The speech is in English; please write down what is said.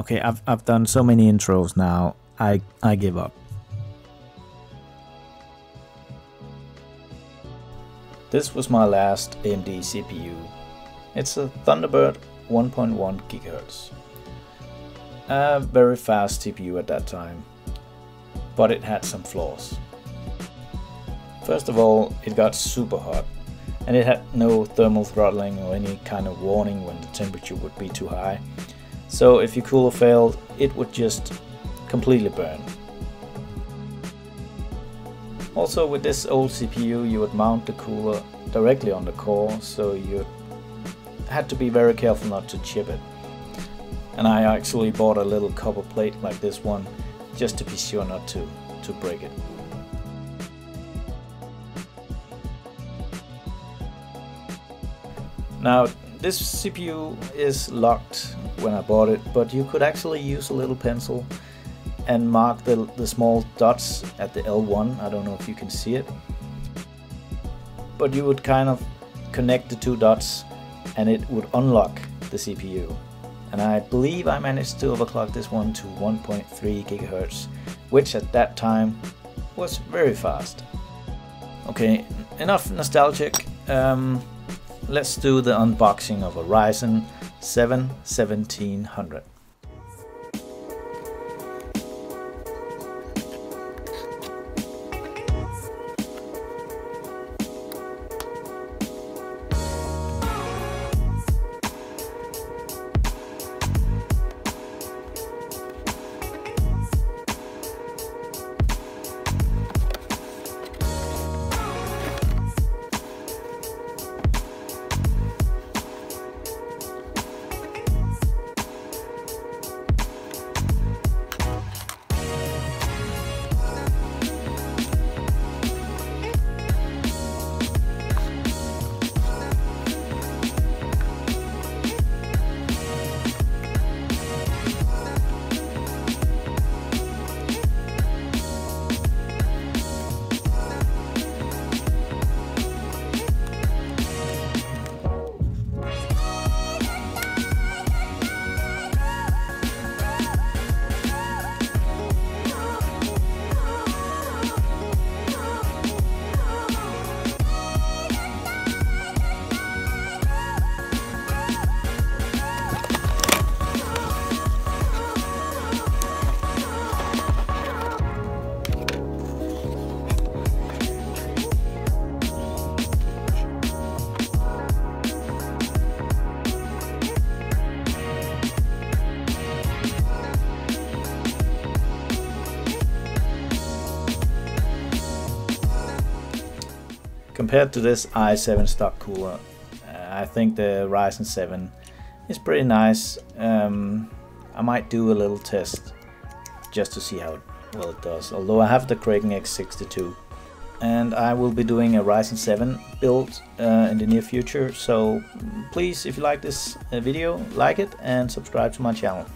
Okay, I've done so many intros now. I give up. This was my last AMD CPU. It's a Thunderbird 1.1 GHz. A very fast CPU at that time, but it had some flaws. First of all, it got super hot, and it had no thermal throttling or any kind of warning when the temperature would be too high. So if your cooler failed, it would just completely burn. Also, with this old CPU, you would mount the cooler directly on the core, so you had to be very careful not to chip it. And I actually bought a little copper plate like this one, just to be sure not to break it. Now, this CPU is locked when I bought it, but you could actually use a little pencil and mark the small dots at the L1. I don't know if you can see it, but you would kind of connect the two dots and it would unlock the CPU. And I believe I managed to overclock this one to 1.3 GHz, which at that time was very fast. Okay, enough nostalgic. Let's do the unboxing of a Ryzen 7 1700. Compared to this i7 stock cooler, I think the Ryzen 7 is pretty nice. I might do a little test just to see how well it does, although I have the Kraken X62 and I will be doing a Ryzen 7 build in the near future. So please, if you like this video, like it and subscribe to my channel.